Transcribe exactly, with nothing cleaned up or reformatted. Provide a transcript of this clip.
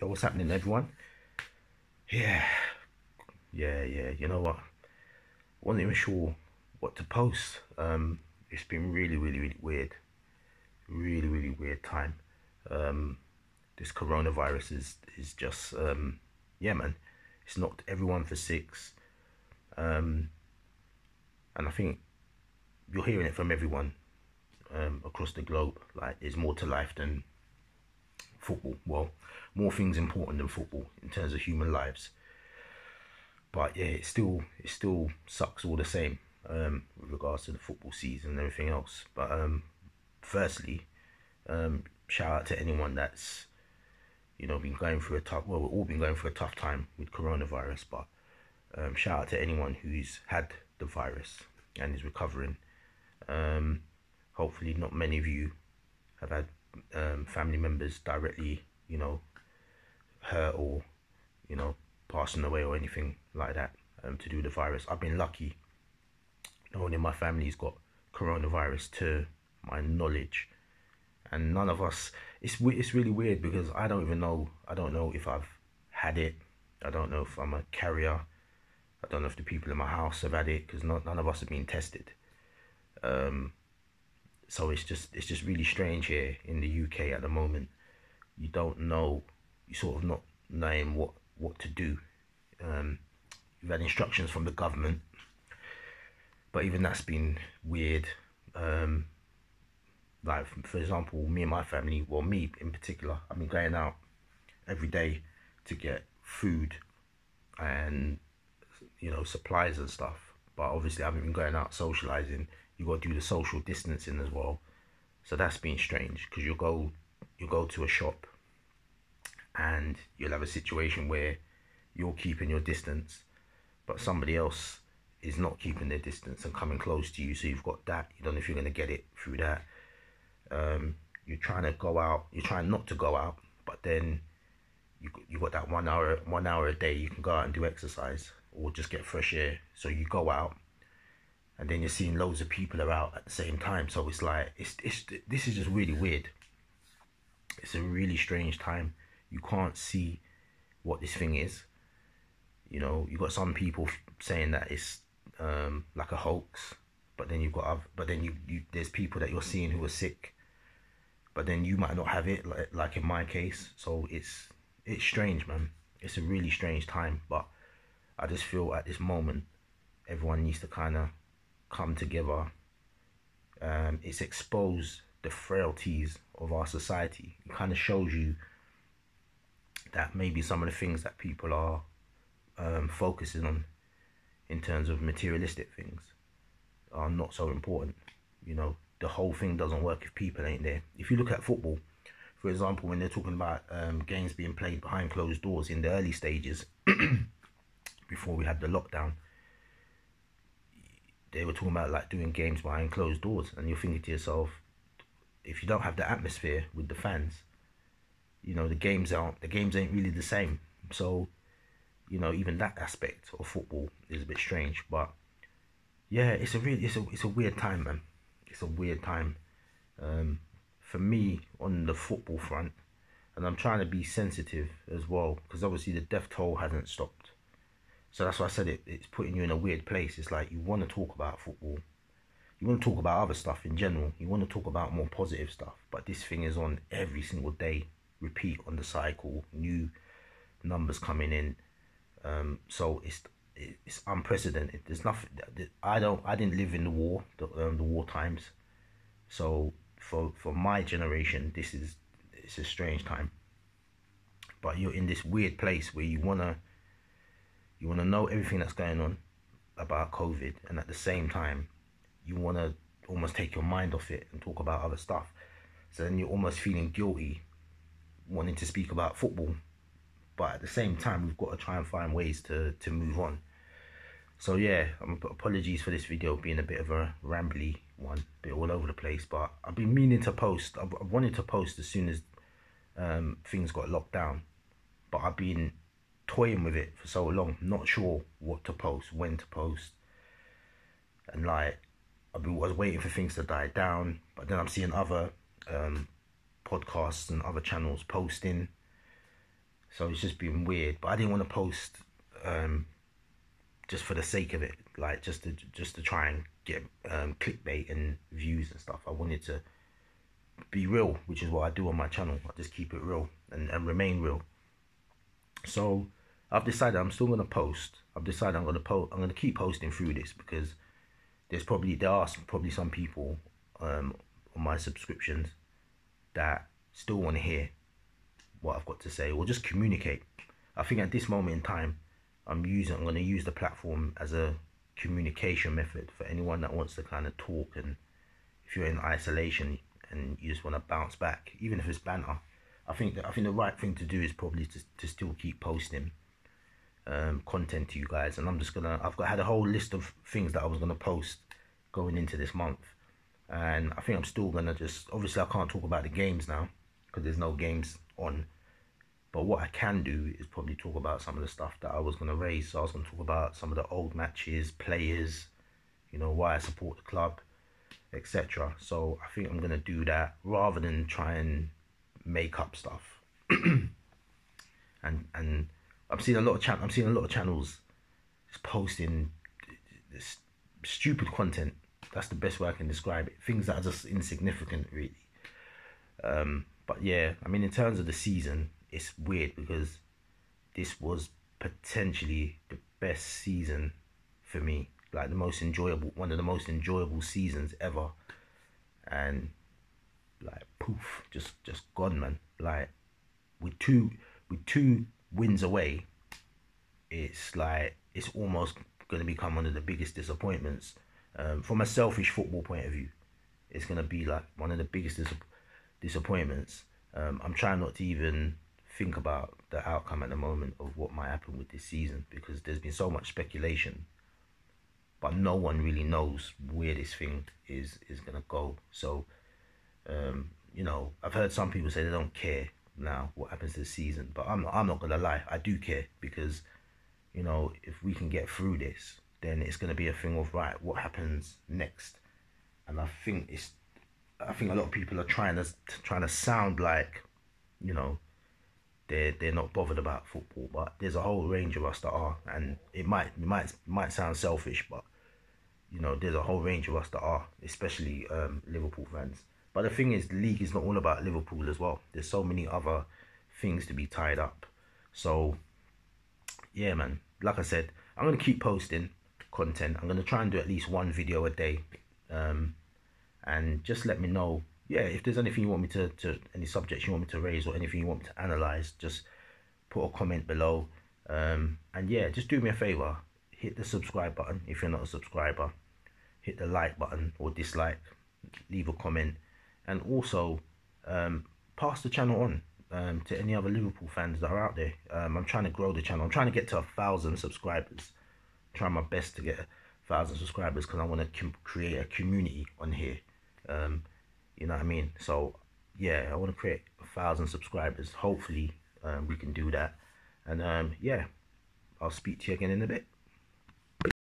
Yo, what's happening, everyone? Yeah, yeah, yeah. You know what? Wasn't even sure what to post. Um, it's been really, really, really weird. Really, really weird time. Um, this coronavirus is is just um, yeah, man. It's knocked everyone for six. Um, and I think you're hearing it from everyone um, across the globe. Like, there's more to life than football. Well, more things important than football in terms of human lives. But yeah, it still it still sucks all the same um, with regards to the football season and everything else. But um, firstly, um, shout out to anyone that's, you know, been going through a tough. Well, we've all been going through a tough time with coronavirus. But um, shout out to anyone who's had the virus and is recovering. Um, hopefully, not many of you have had um, family members directly, you know, hurt or, you know, passing away or anything like that um, to do with the virus. I've been lucky. No one in my family's got coronavirus, to my knowledge, and none of us. It's it's really weird because I don't even know. I don't know if I've had it. I don't know if I'm a carrier. I don't know if the people in my house have had it because not none of us have been tested. Um, so it's just it's just really strange here in the U K at the moment. You don't know. You sort of not knowing what what to do. Um, you've had instructions from the government, but even that's been weird. Um, like for example, me and my family, well, me in particular, I've been going out every day to get food and, you know, supplies and stuff. But obviously, I haven't been going out socializing. You got to do the social distancing as well, so that's been strange because you go you go to a shop and you'll have a situation where you're keeping your distance, but somebody else is not keeping their distance and coming close to you. So you've got that. You don't know if you're going to get it through that. Um, you're trying to go out. You're trying not to go out, but then you you got that one hour one hour a day you can go out and do exercise or just get fresh air. So you go out, and then you're seeing loads of people are out at the same time. So it's like it's it's this is just really weird. It's a really strange time. You can't see what this thing is. You know, you got some people saying that it's um, like a hoax, but then you've got other, but then you, you there's people that you're seeing who are sick, but then you might not have it, like, like in my case. So it's it's strange, man. It's a really strange time, but I just feel at this moment everyone needs to kind of come together. Um, it's exposed the frailties of our society. It kind of shows you that maybe some of the things that people are um, focusing on in terms of materialistic things are not so important. You know, the whole thing doesn't work if people ain't there. If you look at football, for example, when they're talking about um, games being played behind closed doors in the early stages, before we had the lockdown, they were talking about like doing games behind closed doors, and you're thinking to yourself, if you don't have the atmosphere with the fans, you know, the games aren't the games ain't really the same. So, you know, even that aspect of football is a bit strange. But yeah, it's a really it's a it's a weird time, man. It's a weird time. Um, for me on the football front, and I'm trying to be sensitive as well, because obviously the death toll hasn't stopped. So that's why I said it it's putting you in a weird place. It's like you want to talk about football. You want to talk about other stuff in general. You want to talk about more positive stuff, but this thing is on every single day. Repeat on the cycle, new numbers coming in, um, so it's it's unprecedented. There's nothing. I don't. I didn't live in the war, the, um, the war times. So for for my generation, this is it's a strange time. But you're in this weird place where you wanna you wanna know everything that's going on about COVID, and at the same time, you wanna almost take your mind off it and talk about other stuff. So then you're almost feeling guilty wanting to speak about football, but at the same time we've got to try and find ways to to move on. So yeah, um, apologies for this video being a bit of a rambly one, bit all over the place, but I've been meaning to post. I wanted to post as soon as um, things got locked down, but I've been toying with it for so long, not sure what to post, when to post, and like I've been, I was waiting for things to die down, but then I'm seeing other um podcasts and other channels posting, So it's just been weird. But I didn't want to post um, just for the sake of it, like just to just to try and get um, clickbait and views and stuff. I wanted to be real, which is what I do on my channel. I just keep it real and, and remain real. So I've decided I'm still gonna post. I've decided I'm gonna post. I'm gonna keep posting through this because there's probably there are some, probably some people um, on my subscriptions that still want to hear what I've got to say, or just communicate. I think at this moment in time, I'm using. I'm going to use the platform as a communication method for anyone that wants to kind of talk. And if you're in isolation and you just want to bounce back, even if it's banter, I think that I think the right thing to do is probably to to still keep posting um, content to you guys. And I'm just gonna. I've got had a whole list of things that I was gonna post going into this month, and I think I'm still gonna just. Obviously, I can't talk about the games now because there's no games on. But what I can do is probably talk about some of the stuff that I was going to raise. So I was going to talk about some of the old matches, players, you know, why I support the club, et cetera. So I think I'm going to do that rather than try and make up stuff. and and I'm seeing a lot of chan I'm seeing a lot of channels just posting this stupid content. That's the best way I can describe it. Things that are just insignificant, really. Um, but yeah, I mean, in terms of the season. It's weird because this was potentially the best season for me, like the most enjoyable, one of the most enjoyable seasons ever, and like poof, just just gone, man. Like with two with two wins away, it's like it's almost gonna become one of the biggest disappointments um, from a selfish football point of view. It's gonna be like one of the biggest dis disappointments. Um, I'm trying not to even think about the outcome at the moment of what might happen with this season, because there's been so much speculation, but no one really knows where this thing is is gonna go. So um you know, I've heard some people say they don't care now what happens this season, but I'm not I'm not gonna lie, I do care, because you know, if we can get through this, then it's gonna be a thing of right, what happens next. And I think it's I think a lot of people are trying to trying to sound like, you know, They're, they're not bothered about football, but there's a whole range of us that are, and it might it might might sound selfish, but you know, there's a whole range of us that are, especially um, Liverpool fans. But the thing is, the league is not all about Liverpool as well. There's so many other things to be tied up. So yeah, man, like I said, I'm going to keep posting content. I'm going to try and do at least one video a day, um, and just let me know. Yeah, if there's anything you want me to, to, any subjects you want me to raise or anything you want me to analyse, just put a comment below. Um, and yeah, just do me a favour. Hit the subscribe button if you're not a subscriber. Hit the like button or dislike. Leave a comment. And also, um, pass the channel on um, to any other Liverpool fans that are out there. Um, I'm trying to grow the channel. I'm trying to get to a thousand subscribers. I'm trying my best to get a thousand subscribers because I want to create a community on here. Um, You know what I mean? So, yeah, I want to create a thousand subscribers. Hopefully, um, we can do that. And, um, yeah, I'll speak to you again in a bit.